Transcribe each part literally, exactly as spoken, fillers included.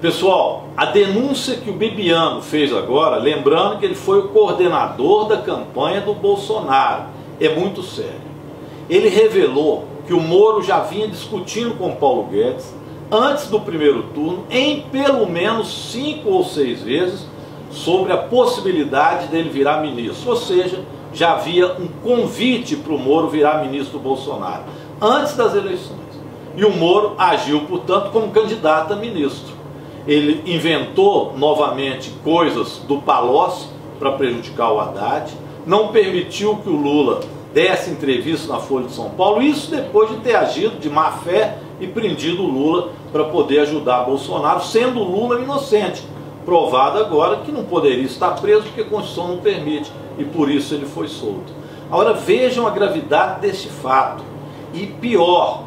Pessoal, a denúncia que o Bebianno fez agora, lembrando que ele foi o coordenador da campanha do Bolsonaro, é muito séria. Ele revelou que o Moro já vinha discutindo com o Paulo Guedes, antes do primeiro turno, em pelo menos cinco ou seis vezes, sobre a possibilidade dele virar ministro. Ou seja, já havia um convite para o Moro virar ministro do Bolsonaro, antes das eleições. E o Moro agiu, portanto, como candidato a ministro. Ele inventou novamente coisas do Palocci para prejudicar o Haddad, não permitiu que o Lula desse entrevista na Folha de São Paulo, isso depois de ter agido de má fé e prendido o Lula para poder ajudar Bolsonaro, sendo o Lula inocente, provado agora que não poderia estar preso porque a Constituição não permite, e por isso ele foi solto. Agora vejam a gravidade deste fato, e pior,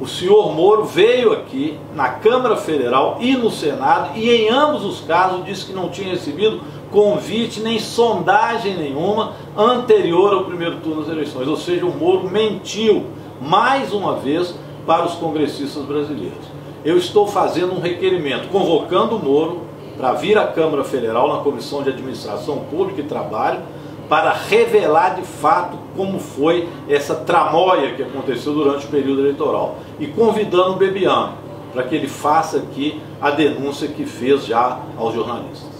o senhor Moro veio aqui na Câmara Federal e no Senado e em ambos os casos disse que não tinha recebido convite nem sondagem nenhuma anterior ao primeiro turno das eleições, ou seja, o Moro mentiu mais uma vez para os congressistas brasileiros. Eu estou fazendo um requerimento, convocando o Moro para vir à Câmara Federal na Comissão de Administração Pública e Trabalho para revelar de fato como foi essa tramóia que aconteceu durante o período eleitoral. E convidando o Bebianno para que ele faça aqui a denúncia que fez já aos jornalistas.